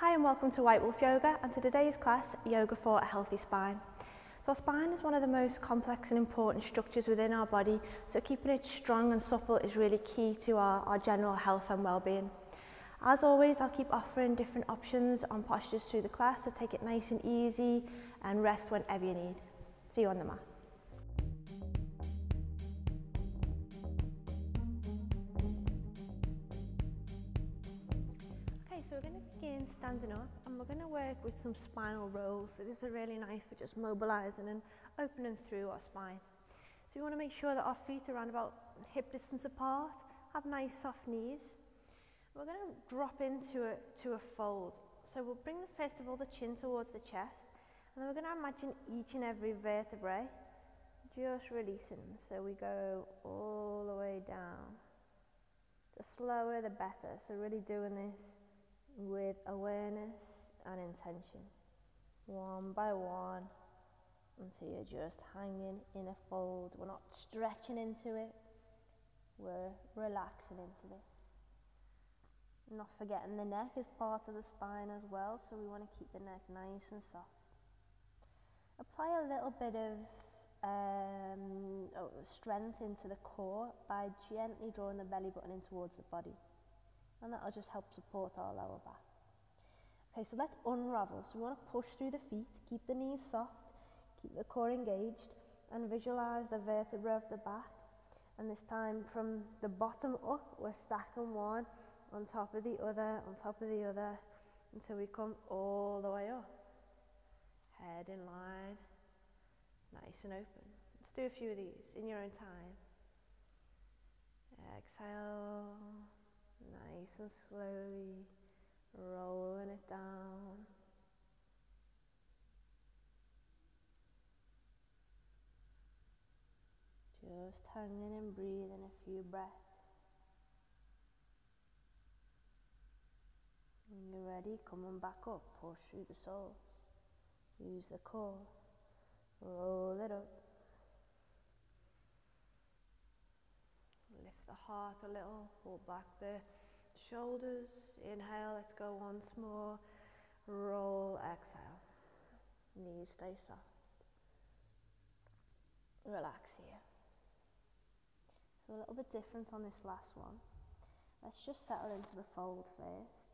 Hi and welcome to White Wolf Yoga and to today's class, Yoga for a Healthy Spine. So our spine is one of the most complex and important structures within our body, so keeping it strong and supple is really key to our general health and well-being. As always, I'll keep offering different options on postures through the class, so take it nice and easy and rest whenever you need. See you on the mat. So we're going to begin standing up and we're going to work with some spinal rolls. So this is really nice for just mobilising and opening through our spine. So we want to make sure that our feet are around about hip distance apart, have nice soft knees. We're going to drop into a fold. So we'll bring first of all the chin towards the chest, and then we're going to imagine each and every vertebrae just releasing. So we go all the way down. The slower the better, so really doing this with awareness and intention, one by one, until you're just hanging in a fold. We're not stretching into it, we're relaxing into this. Not forgetting the neck is part of the spine as well, so we want to keep the neck nice and soft. Apply a little bit of strength into the core by gently drawing the belly button in towards the body. And that'll just help support our lower back. Okay, so let's unravel. So we want to push through the feet, keep the knees soft, keep the core engaged, and visualize the vertebra of the back. And this time from the bottom up, we're stacking one on top of the other, on top of the other, until we come all the way up. Head in line, nice and open. Let's do a few of these in your own time. Exhale. Nice and slowly, rolling it down. Just hanging and breathing a few breaths. When you're ready, coming back up, push through the soles. Use the core, roll it up. Lift the heart a little, pull back the shoulders, inhale, let's go once more, roll, exhale, knees stay soft, relax here. So a little bit different on this last one. Let's just settle into the fold first.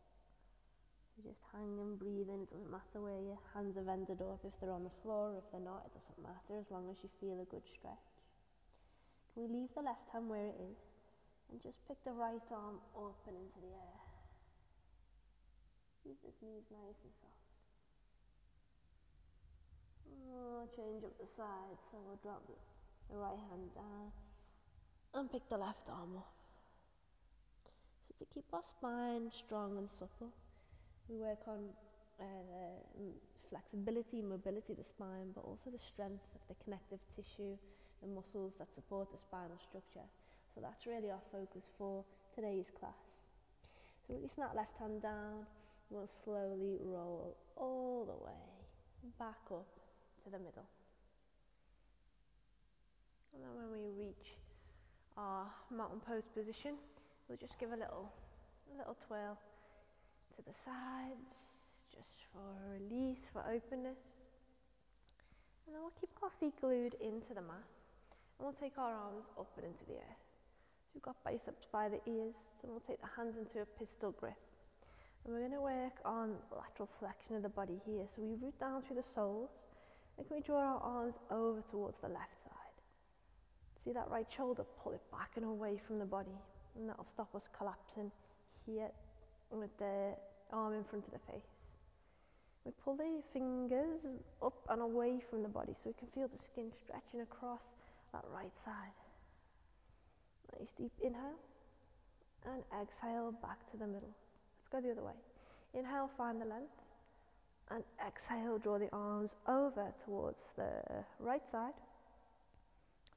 You just hang and breathe in, it doesn't matter where your hands have ended up, if they're on the floor, if they're not, it doesn't matter, as long as you feel a good stretch. We leave the left hand where it is and just pick the right arm up and into the air. Keep those knees nice and soft. Oh, change up the side, so we'll drop the right hand down and pick the left arm up. So to keep our spine strong and supple, we work on flexibility, mobility of the spine, but also the strength of the connective tissue, the muscles that support the spinal structure. So that's really our focus for today's class. So release that left hand down, we'll slowly roll all the way back up to the middle. And then when we reach our mountain pose position, we'll just give a little twirl to the sides, just for release, for openness. And then we'll keep our feet glued into the mat. And we'll take our arms up and into the air. So we've got biceps by the ears, and we'll take the hands into a pistol grip. And we're going to work on lateral flexion of the body here. So we root down through the soles, and can we draw our arms over towards the left side? See that right shoulder, pull it back and away from the body, and that'll stop us collapsing here with the arm in front of the face. We pull the fingers up and away from the body, so we can feel the skin stretching across that right side. Nice deep inhale and exhale back to the middle. Let's go the other way. Inhale, find the length, and exhale, draw the arms over towards the right side.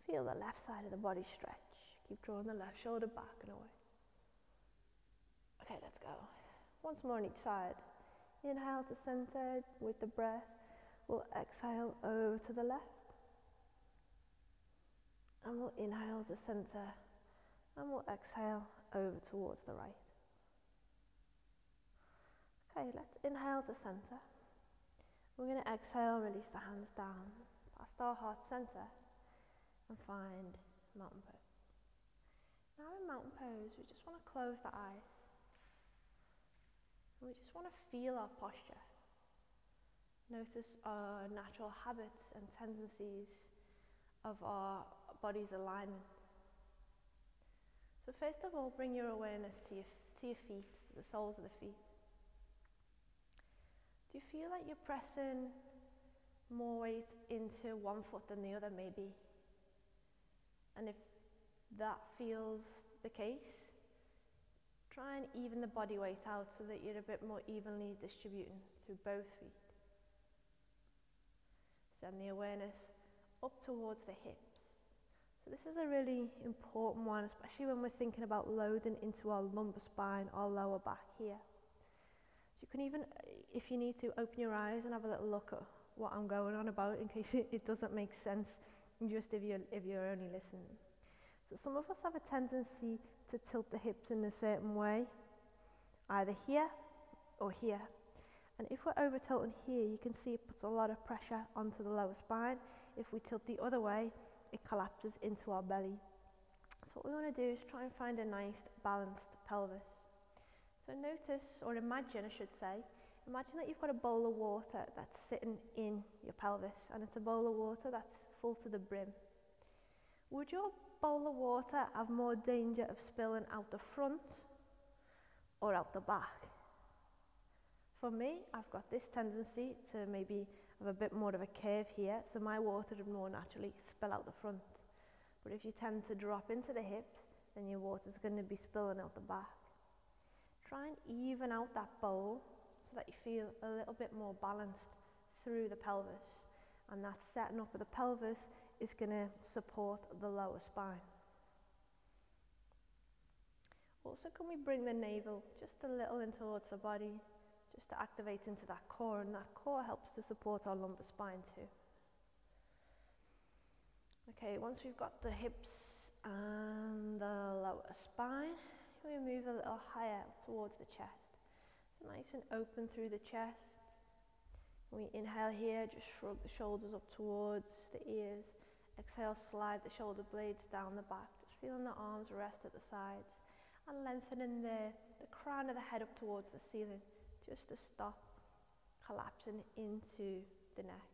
Feel the left side of the body stretch. Keep drawing the left shoulder back and away. Okay, let's go. Once more on each side. Inhale to center with the breath. We'll exhale over to the left. And we'll inhale to center, and we'll exhale over towards the right. Okay, let's inhale to center. We're going to exhale, release the hands down, past our heart center, and find mountain pose. Now in mountain pose, we just want to close the eyes. And we just want to feel our posture. Notice our natural habits and tendencies of our body's alignment. So first of all, bring your awareness to your feet, to the soles of the feet. Do you feel like you're pressing more weight into one foot than the other, maybe? And if that feels the case, try and even the body weight out so that you're a bit more evenly distributing through both feet. Send the awareness up towards the hips. So this is a really important one, especially when we're thinking about loading into our lumbar spine, our lower back here. So you can even, if you need to, open your eyes and have a little look at what I'm going on about in case it doesn't make sense, just if you're only listening. So some of us have a tendency to tilt the hips in a certain way, either here or here. And if we're over tilting here, you can see it puts a lot of pressure onto the lower spine. If we tilt the other way, it collapses into our belly. So what we want to do is try and find a nice balanced pelvis. So notice, or imagine I should say, imagine that you've got a bowl of water that's sitting in your pelvis, and it's a bowl of water that's full to the brim. Would your bowl of water have more danger of spilling out the front or out the back? For me, I've got this tendency to maybe have a bit more of a curve here, so my water would more naturally spill out the front. But if you tend to drop into the hips, then your water's going to be spilling out the back. Try and even out that bowl so that you feel a little bit more balanced through the pelvis. And that setting up of the pelvis is going to support the lower spine. Also, can we bring the navel just a little in towards the body, just to activate into that core, and that core helps to support our lumbar spine too. Okay, once we've got the hips and the lower spine, we move a little higher towards the chest. So nice and open through the chest. We inhale here, just shrug the shoulders up towards the ears. Exhale, slide the shoulder blades down the back, just feeling the arms rest at the sides, and lengthening the crown of the head up towards the ceiling, just to stop collapsing into the neck.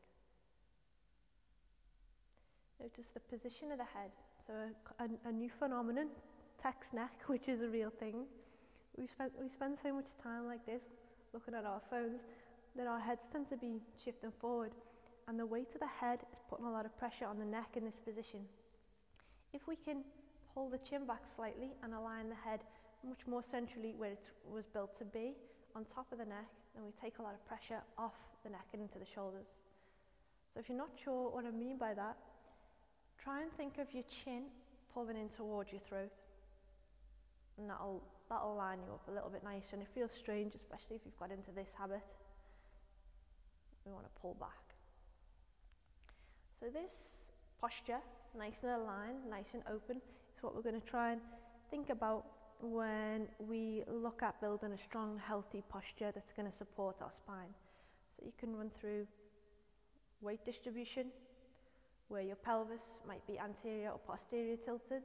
Notice the position of the head. So a new phenomenon, text neck, which is a real thing. We spend so much time like this, looking at our phones, that our heads tend to be shifting forward, and the weight of the head is putting a lot of pressure on the neck in this position. If we can pull the chin back slightly and align the head much more centrally where it was built to be, on top of the neck, then we take a lot of pressure off the neck and into the shoulders. So if you're not sure what I mean by that, try and think of your chin pulling in towards your throat, and that'll line you up a little bit nicer, and it feels strange, especially if you've got into this habit. We want to pull back. So this posture, nice and aligned, nice and open, is what we're going to try and think about when we look at building a strong, healthy posture that's going to support our spine. So you can run through weight distribution, where your pelvis might be anterior or posterior tilted,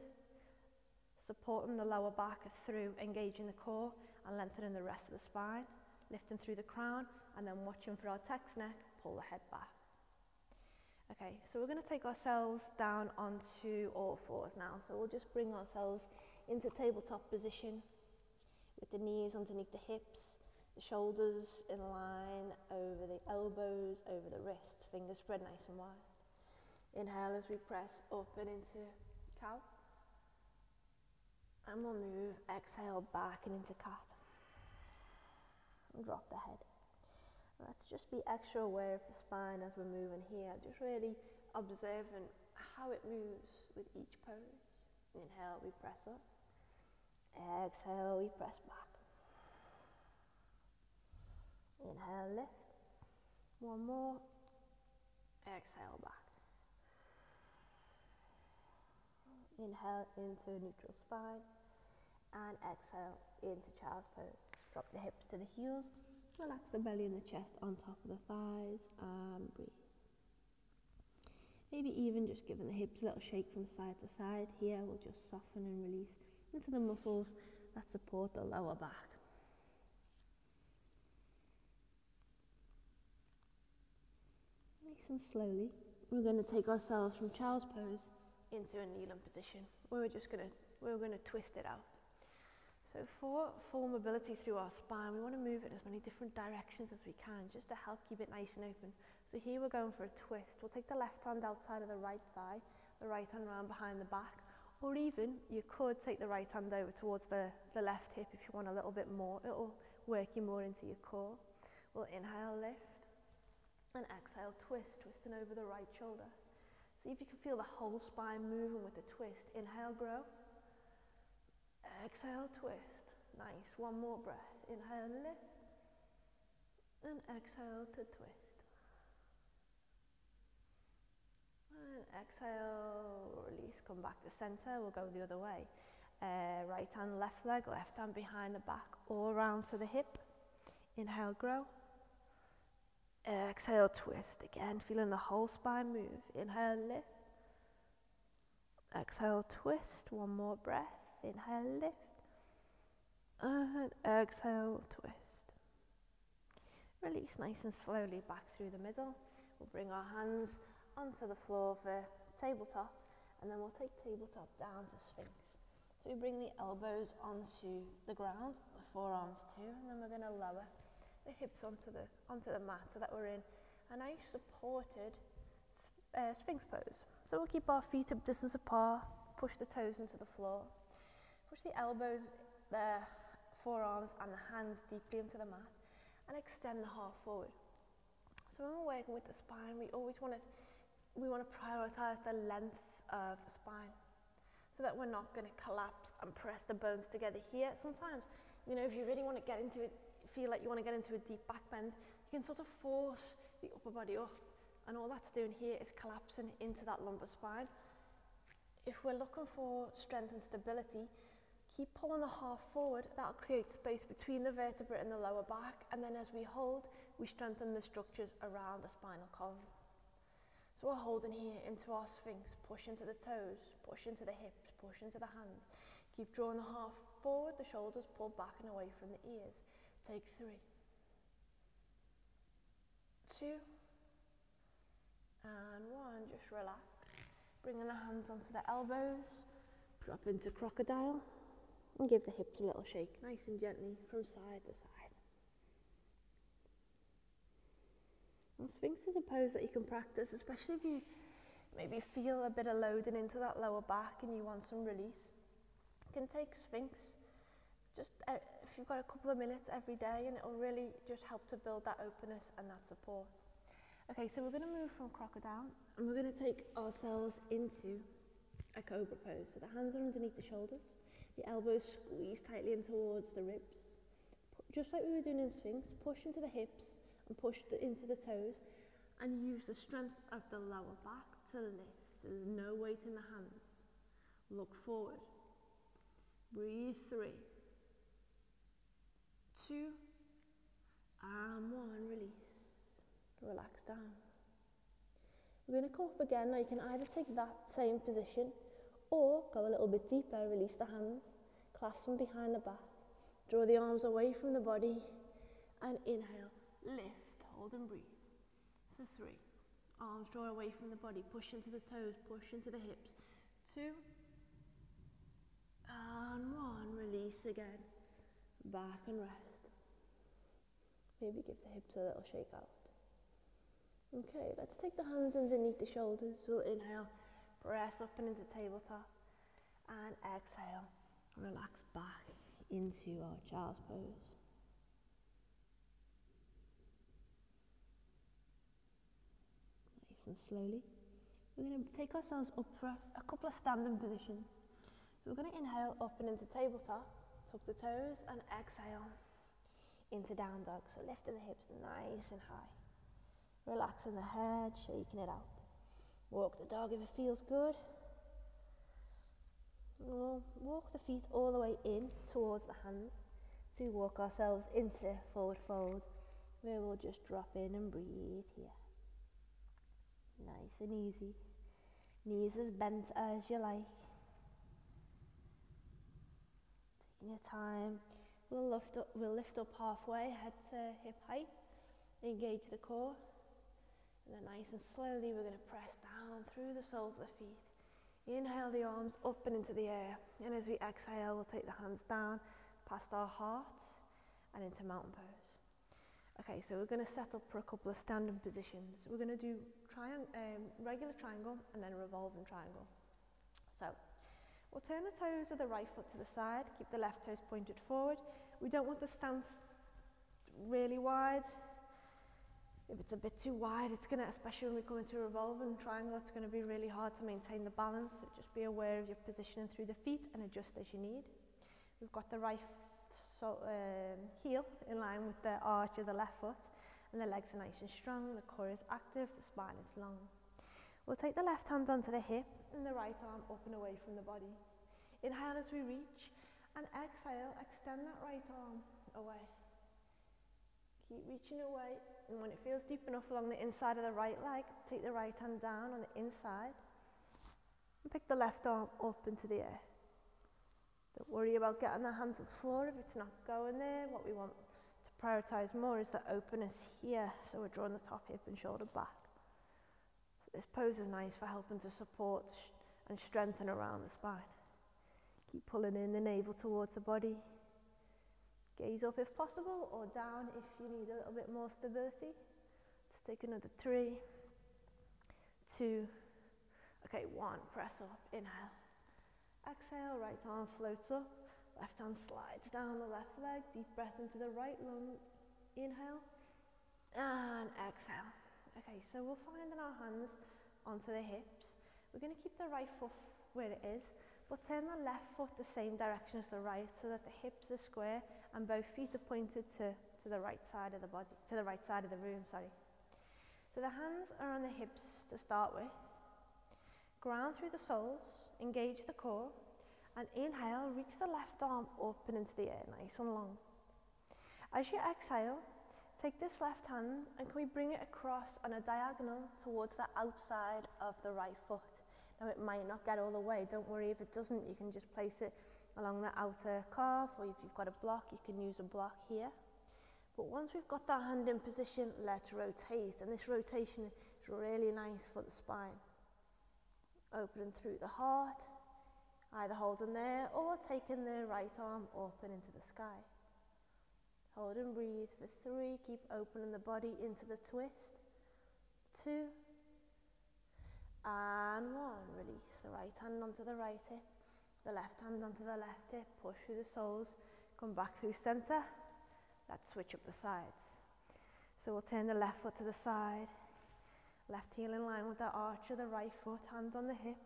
supporting the lower back through engaging the core and lengthening the rest of the spine, lifting through the crown, and then watching for our text neck, pull the head back. Okay, so we're going to take ourselves down onto all fours now. So we'll just bring ourselves into tabletop position with the knees underneath the hips, the shoulders in line over the elbows, over the wrists, fingers spread nice and wide. Inhale as we press up and into cow. And we'll move, exhale back and into cat. And drop the head. Let's just be extra aware of the spine as we're moving here, just really observing how it moves with each pose. Inhale, we press up. Exhale, we press back. Inhale, lift. One more. Exhale, back. Inhale into neutral spine. And exhale into child's pose. Drop the hips to the heels. Relax the belly and the chest on top of the thighs and breathe. Maybe even just giving the hips a little shake from side to side. Here we'll just soften and release into the muscles that support the lower back. Nice and slowly, we're going to take ourselves from child's pose into a kneeling position. We're going to twist it out. So for full mobility through our spine, we want to move it in as many different directions as we can, just to help keep it nice and open. So here we're going for a twist. We'll take the left hand outside of the right thigh, the right hand round behind the back, or even you could take the right hand over towards the left hip if you want a little bit more. It'll work you more into your core. We'll inhale, lift, and exhale, twist, twisting over the right shoulder. See if you can feel the whole spine moving with the twist. Inhale, grow. Exhale, twist. Nice. One more breath. Inhale, lift. And exhale to twist. And exhale, release. Come back to center. We'll go the other way. Right hand, left leg. Left hand behind the back. All round to the hip. Inhale, grow. Exhale, twist. Again, feeling the whole spine move. Inhale, lift. Exhale, twist. One more breath. Inhale, lift, and exhale, twist. Release nice and slowly back through the middle. We'll bring our hands onto the floor for tabletop, and then we'll take tabletop down to Sphinx. So we bring the elbows onto the ground, the forearms too, and then we're going to lower the hips onto the mat so that we're in a nice supported Sphinx pose. So we'll keep our feet a distance apart, push the toes into the floor. Push the elbows, the forearms and the hands deeply into the mat, and extend the heart forward. So when we're working with the spine, we always want to prioritize the length of the spine, so that we're not going to collapse and press the bones together here. Sometimes, you know, if you really want to get into it, feel like you want to get into a deep back bend, you can sort of force the upper body up, and all that's doing here is collapsing into that lumbar spine. If we're looking for strength and stability, keep pulling the heart forward. That'll create space between the vertebrae and the lower back, and then as we hold, we strengthen the structures around the spinal column. So we're holding here into our Sphinx, push into the toes, push into the hips, push into the hands. Keep drawing the heart forward, the shoulders pull back and away from the ears. Take 3, 2, and 1, just relax. Bringing the hands onto the elbows, drop into crocodile, and give the hips a little shake, nice and gently, from side to side. And Sphinx is a pose that you can practice, especially if you maybe feel a bit of loading into that lower back and you want some release. You can take Sphinx, just if you've got a couple of minutes every day, and it'll really just help to build that openness and that support. Okay, so we're going to move from crocodile, and we're going to take ourselves into a cobra pose. So the hands are underneath the shoulders, the elbows squeeze tightly in towards the ribs. Just like we were doing in Sphinx, push into the hips and push into the toes, and use the strength of the lower back to lift. So there's no weight in the hands. Look forward. Breathe 3, 2, and 1, release. Relax down. We're going to come up again. Now you can either take that same position or go a little bit deeper, release the hands, clasp them behind the back, draw the arms away from the body, and inhale, lift, hold and breathe for 3. Arms draw away from the body, push into the toes, push into the hips. 2, and 1, release again, back and rest. Maybe give the hips a little shake out. Okay, let's take the hands underneath the shoulders. We'll inhale, press up and into tabletop, and exhale, relax back into our child's pose. Nice and slowly, we're going to take ourselves up for a couple of standing positions. So we're going to inhale up and into tabletop, tuck the toes, and exhale into down dog. So lifting the hips nice and high. Relaxing the head, shaking it out. Walk the dog if it feels good. We'll walk the feet all the way in towards the hands to walk ourselves into forward fold where we'll just drop in and breathe here. Nice and easy. Knees as bent as you like. Taking your time. We'll lift up halfway, head to hip height. Engage the core. And then nice and slowly we're going to press down through the soles of the feet. Inhale the arms up and into the air. And as we exhale, we'll take the hands down, past our hearts, and into mountain pose. Okay, so we're going to set up for a couple of standing positions. We're going to do regular triangle and then revolving triangle. So, we'll turn the toes of the right foot to the side, keep the left toes pointed forward. We don't want the stance really wide. If it's a bit too wide, it's going to, especially when we come into a revolving triangle, it's going to be really hard to maintain the balance. So just be aware of your positioning through the feet and adjust as you need. We've got the right heel in line with the arch of the left foot, and the legs are nice and strong, the core is active, the spine is long. We'll take the left hand onto the hip and the right arm up and away from the body. Inhale as we reach, and exhale, extend that right arm away. Keep reaching away, and when it feels deep enough along the inside of the right leg, take the right hand down on the inside and pick the left arm up into the air. Don't worry about getting the hands on the floor if it's not going there. What we want to prioritise more is the openness here. So we're drawing the top hip and shoulder back. So this pose is nice for helping to support and strengthen around the spine. Keep pulling in the navel towards the body. Gaze up if possible, or down if you need a little bit more stability. Let's take another 3, 2, 1, press up, inhale. Exhale, right arm floats up, left hand slides down the left leg, deep breath into the right lung, inhale, and exhale. Okay, so we're finding our hands onto the hips. We're going to keep the right foot where it is, but turn the left foot the same direction as the right so that the hips are square and both feet are pointed to the right side of the body, to the right side of the room, sorry. So the hands are on the hips to start with. Ground through the soles. Engage the core, and inhale, reach the left arm up and into the air, nice and long. As you exhale, take this left hand and can we bring it across on a diagonal towards the outside of the right foot. Now it might not get all the way, don't worry if it doesn't, you can just place it along the outer calf, or if you've got a block, you can use a block here. But once we've got that hand in position, let's rotate, and this rotation is really nice for the spine. Opening through the heart, either holding there or taking the right arm up and into the sky. Hold and breathe for 3, keep opening the body into the twist. 2, and 1, release the right hand onto the right hip, the left hand onto the left hip, push through the soles, come back through centre, let's switch up the sides. So we'll turn the left foot to the side. Left heel in line with the arch of the right foot, hand on the hip.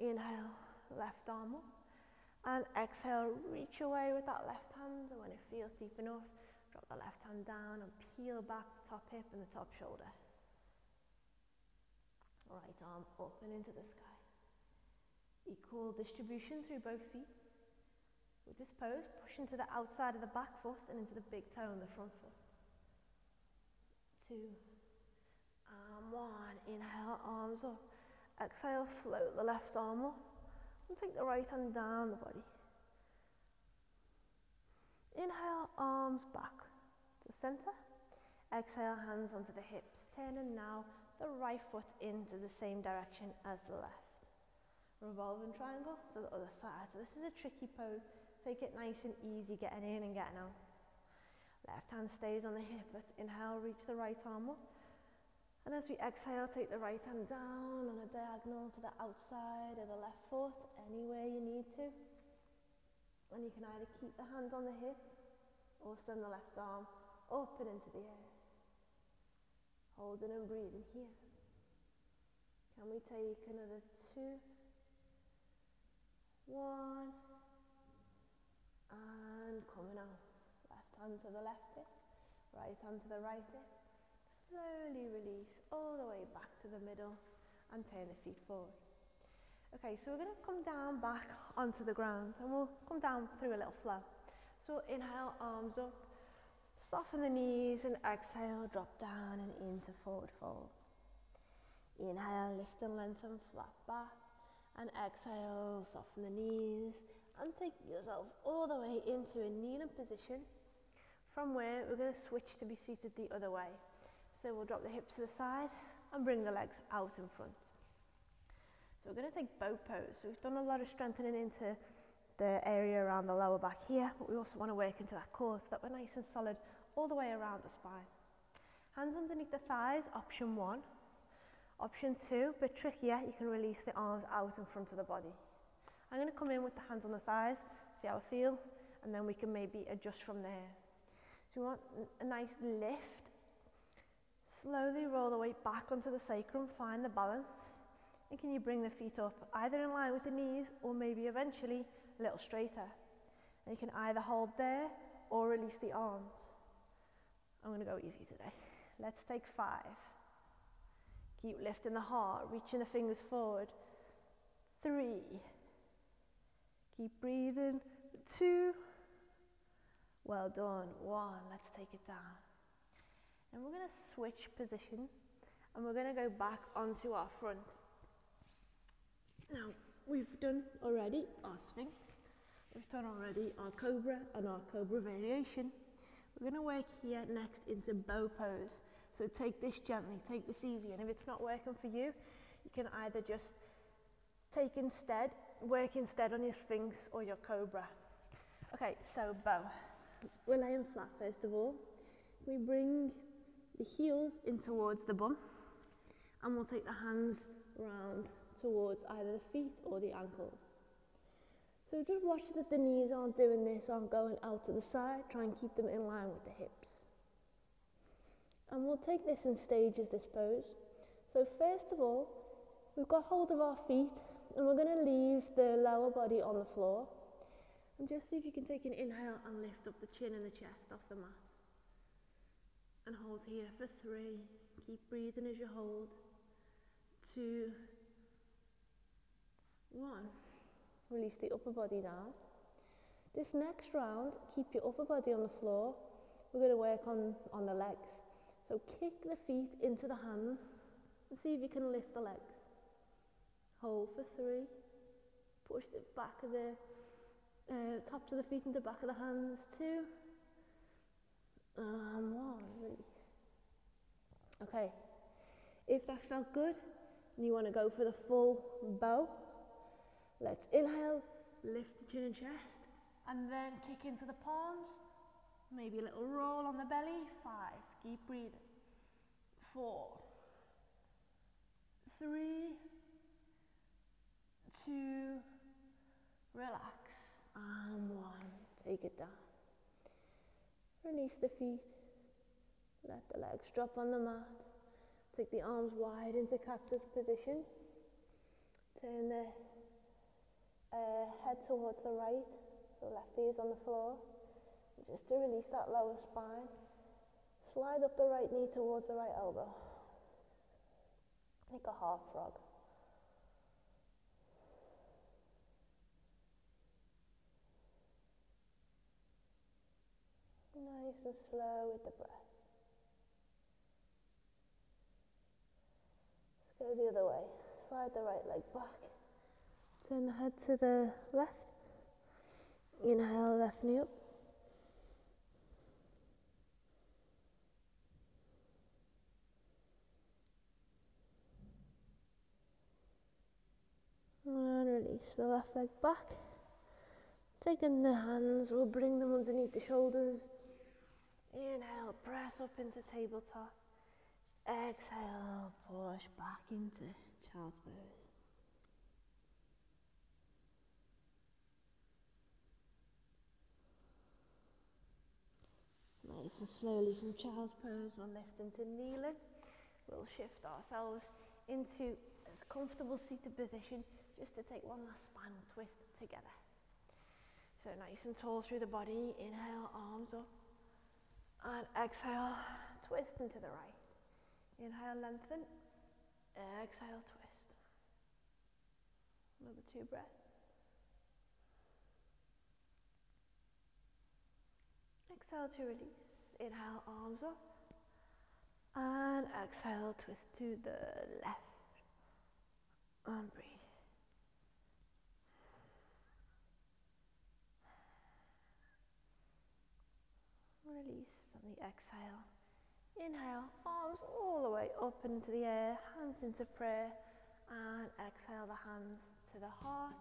Inhale, left arm up. And exhale, reach away with that left hand. And when it feels deep enough, drop the left hand down and peel back the top hip and the top shoulder. Right arm up and into the sky. Equal distribution through both feet. With this pose, push into the outside of the back foot and into the big toe on the front foot. 2, and 1, inhale, arms up, exhale, float the left arm up, and take the right hand down the body. Inhale, arms back to centre, exhale, hands onto the hips, turning now the right foot into the same direction as the left. Revolving triangle to the other side. So this is a tricky pose, take it nice and easy, getting in and getting out. Left hand stays on the hip, let's inhale, reach the right arm up. And as we exhale, take the right hand down on a diagonal to the outside of the left foot, anywhere you need to. And you can either keep the hand on the hip or send the left arm up and into the air. Holding and breathing here. Can we take another 2, 1, and coming out. Left hand to the left hip, right hand to the right hip. Slowly release all the way back to the middle and turn the feet forward. Okay, so we're going to come down back onto the ground and we'll come down through a little flow. So inhale, arms up, Soften the knees and exhale, drop down and into forward fold. Inhale, lift and lengthen, flat back. And exhale, soften the knees and take yourself all the way into a kneeling position. From where we're going to switch to be seated the other way. So we'll drop the hips to the side and bring the legs out in front. So we're going to take boat pose. So we've done a lot of strengthening into the area around the lower back here, but we also want to work into that core so that we're nice and solid all the way around the spine. Hands underneath the thighs, option one. Option two, a bit trickier, you can release the arms out in front of the body. I'm going to come in with the hands on the thighs, see how I feel, and then we can maybe adjust from there. So we want a nice lift. Slowly roll the weight back onto the sacrum, find the balance. And can you bring the feet up, either in line with the knees or maybe eventually a little straighter. And you can either hold there or release the arms. I'm going to go easy today. Let's take five. Keep lifting the heart, reaching the fingers forward. Three. Keep breathing. Two. Well done. One. Let's take it down. And we're going to switch position and we're going to go back onto our front. Now, we've done already our Sphinx, we've done already our Cobra and our Cobra variation. We're going to work here next into Bow Pose. So take this gently, take this easy, and if it's not working for you, you can either just take instead, work instead on your Sphinx or your Cobra. Okay, so Bow. We're laying flat first of all. We bring the heels in towards the bum and we'll take the hands round towards either the feet or the ankles. So just watch that the knees aren't doing this, aren't going out to the side, try and keep them in line with the hips. And we'll take this in stages, this pose. So first of all, we've got hold of our feet and we're going to leave the lower body on the floor. And just see if you can take an inhale and lift up the chin and the chest off the mat. And hold here for three. Keep breathing as you hold. Two. One. Release the upper body down. This next round, keep your upper body on the floor. We're going to work on the legs. So kick the feet into the hands and see if you can lift the legs. Hold for three. Push the back of the tops of the feet into the back of the hands. Two. And one. Release. Okay. If that felt good and you want to go for the full bow, let's inhale, lift the chin and chest, and then kick into the palms, maybe a little roll on the belly, five, keep breathing, four, three, two, relax, and one, take it down. Release the feet, let the legs drop on the mat, take the arms wide into cactus position, turn the head towards the right, so left ear's on the floor, just to release that lower spine. Slide up the right knee towards the right elbow. Like a half frog. Nice and slow with the breath. Let's go the other way. Slide the right leg back. Turn the head to the left. Inhale, left knee up. And release the left leg back. Taking the hands, we'll bring them underneath the shoulders. Inhale, press up into tabletop. Exhale, push back into child's pose. Nice and slowly from child's pose, we'll lift into kneeling. We'll shift ourselves into a comfortable seated position just to take one last spinal twist together. So nice and tall through the body, inhale, arms up. And exhale, twist into the right. Inhale, lengthen. Exhale, twist. Another two breaths. Exhale to release. Just inhale, arms up. And exhale, twist to the left. And breathe. Release on the exhale. Inhale, arms all the way up into the air, hands into prayer, and exhale the hands to the heart.